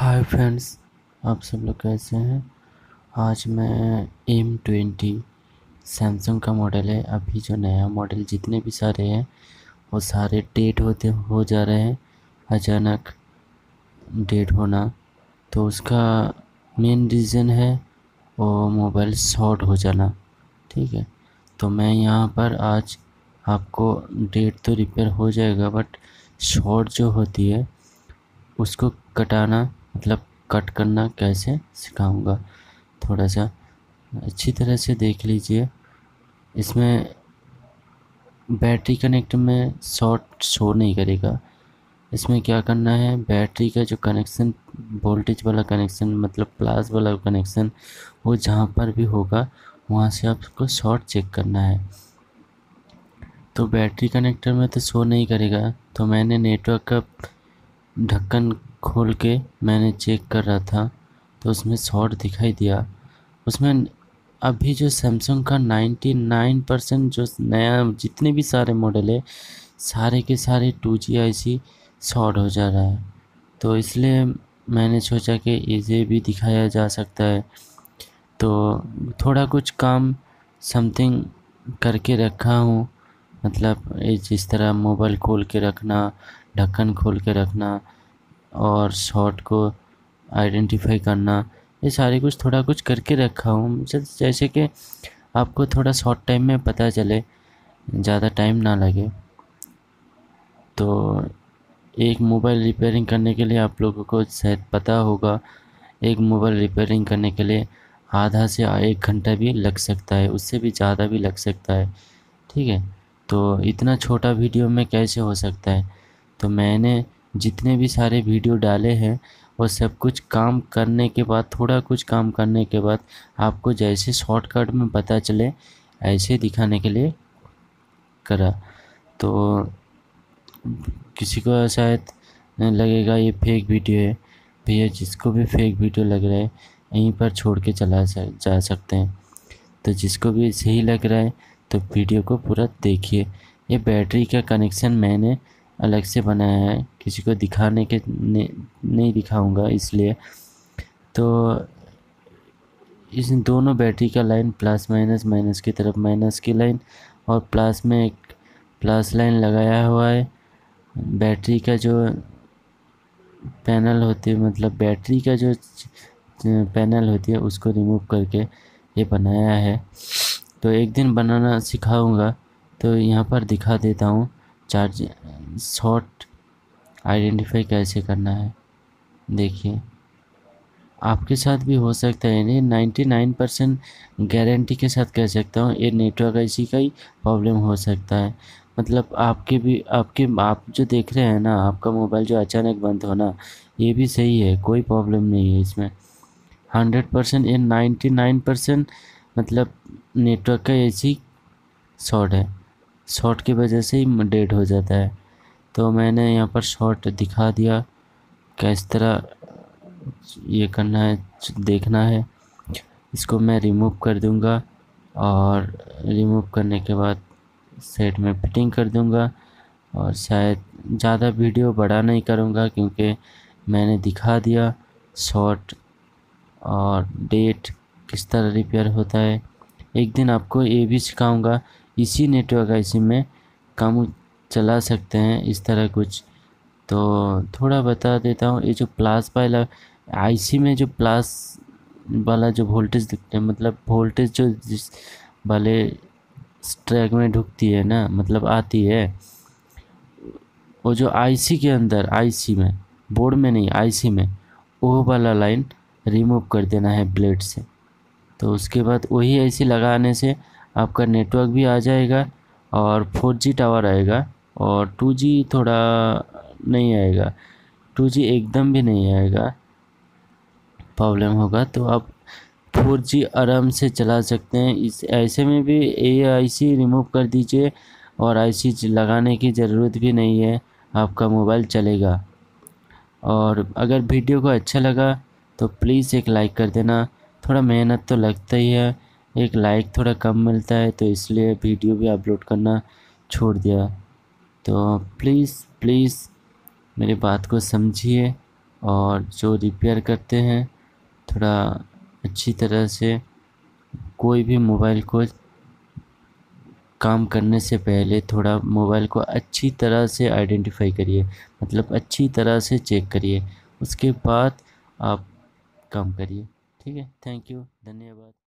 Hi friends, आप सब लोग कैसे हैं। आज मैं M20 सैमसंग का मॉडल है, अभी जो नया मॉडल जितने भी सारे हैं वो सारे डेट होते हो जा रहे हैं, अचानक डेट होना। तो उसका मेन रीज़न है वो मोबाइल शॉर्ट हो जाना, ठीक है। तो मैं यहाँ पर आज आपको डेट तो रिपेयर हो जाएगा, बट शॉर्ट जो होती है उसको कटाना मतलब कट करना कैसे सिखाऊंगा। थोड़ा सा अच्छी तरह से देख लीजिए। इसमें बैटरी कनेक्ट में शॉर्ट शो नहीं करेगा। इसमें क्या करना है, बैटरी का जो कनेक्शन वोल्टेज वाला कनेक्शन मतलब प्लस वाला कनेक्शन वो जहाँ पर भी होगा वहाँ से आपको शॉर्ट चेक करना है। तो बैटरी कनेक्टर में तो शो नहीं करेगा। तो मैंने नेटवर्क का ढक्कन खोल के मैंने चेक कर रहा था तो उसमें शॉर्ट दिखाई दिया। उसमें अभी जो सैमसंग का 99% जो नया जितने भी सारे मॉडल है सारे के सारे 2G IC शॉर्ट हो जा रहा है। तो इसलिए मैंने सोचा कि इसे भी दिखाया जा सकता है। तो थोड़ा कुछ काम समथिंग करके रखा हूँ, मतलब जिस तरह मोबाइल खोल के रखना, ढक्कन खोल के रखना और शॉर्ट को आइडेंटिफाई करना, ये सारे कुछ थोड़ा कुछ करके रखा हूँ, जैसे कि आपको थोड़ा शॉर्ट टाइम में पता चले, ज़्यादा टाइम ना लगे। तो एक मोबाइल रिपेयरिंग करने के लिए आप लोगों को शायद पता होगा, एक मोबाइल रिपेयरिंग करने के लिए आधा से 1 घंटा भी लग सकता है, उससे भी ज़्यादा भी लग सकता है, ठीक है। तो इतना छोटा वीडियो में कैसे हो सकता है। तो मैंने जितने भी सारे वीडियो डाले हैं वो सब कुछ काम करने के बाद, थोड़ा कुछ काम करने के बाद आपको जैसे शॉर्टकट में पता चले ऐसे दिखाने के लिए करा। तो किसी को शायद लगेगा ये फेक वीडियो है, भैया जिसको भी फेक वीडियो लग रहा है यहीं पर छोड़ के चला जा सकते हैं। तो जिसको भी सही लग रहा है तो वीडियो को पूरा देखिए। ये बैटरी का कनेक्शन मैंने अलग से बनाया है, किसी को दिखाने के नहीं दिखाऊंगा इसलिए। तो इस दोनों बैटरी का लाइन प्लस माइनस, माइनस की तरफ माइनस की लाइन और प्लस में एक प्लस लाइन लगाया हुआ है। बैटरी का जो पैनल होती है मतलब बैटरी का जो पैनल होती है उसको रिमूव करके ये बनाया है। तो एक दिन बनाना सिखाऊंगा। तो यहाँ पर दिखा देता हूँ चार्ज शॉर्ट आइडेंटिफाई कैसे करना है। देखिए आपके साथ भी हो सकता है, ये 99% गारंटी के साथ कह सकता हूँ ये नेटवर्क ऐसी का ही प्रॉब्लम हो सकता है। मतलब आप जो देख रहे हैं ना, आपका मोबाइल जो अचानक बंद होना ये भी सही है, कोई प्रॉब्लम नहीं है इसमें। 100% ये 99% मतलब नेटवर्क का ऐसी शॉर्ट है, शॉर्ट की वजह से ही डेड हो जाता है। तो मैंने यहाँ पर शॉर्ट दिखा दिया, किस तरह ये करना है देखना है। इसको मैं रिमूव कर दूँगा और रिमूव करने के बाद सेट में फिटिंग कर दूँगा और शायद ज़्यादा वीडियो बड़ा नहीं करूँगा क्योंकि मैंने दिखा दिया शॉर्ट और डेट किस तरह रिपेयर होता है। एक दिन आपको ये भी सिखाऊंगा, इसी नेटवर्क आईसी में काम चला सकते हैं इस तरह कुछ। तो थोड़ा बता देता हूँ, ये जो प्लस वाला आईसी में जो प्लस वाला जो वोल्टेज दिखते हैं मतलब वोल्टेज जो जिस वाले ट्रैक में ढुकती है ना मतलब आती है, वो जो आईसी के अंदर आईसी में बोर्ड में नहीं आईसी में वो वाला लाइन रिमूव कर देना है ब्लेड से। तो उसके बाद वही आईसी लगाने से आपका नेटवर्क भी आ जाएगा और 4G टावर आएगा और 2G थोड़ा नहीं आएगा, 2G एकदम भी नहीं आएगा, प्रॉब्लम होगा। तो आप 4G आराम से चला सकते हैं। इस ऐसे में भी ये आईसी रिमूव कर दीजिए और आईसी लगाने की ज़रूरत भी नहीं है, आपका मोबाइल चलेगा। और अगर वीडियो को अच्छा लगा तो प्लीज़ एक लाइक कर देना। थोड़ा मेहनत तो लगता ही है, एक लाइक थोड़ा कम मिलता है तो इसलिए वीडियो भी अपलोड करना छोड़ दिया। तो प्लीज़ मेरी बात को समझिए और जो रिपेयर करते हैं थोड़ा अच्छी तरह से कोई भी मोबाइल को काम करने से पहले थोड़ा मोबाइल को अच्छी तरह से आइडेंटिफाई करिए, मतलब अच्छी तरह से चेक करिए, उसके बाद आप काम करिए। ठीक है, थैंक यू, धन्यवाद।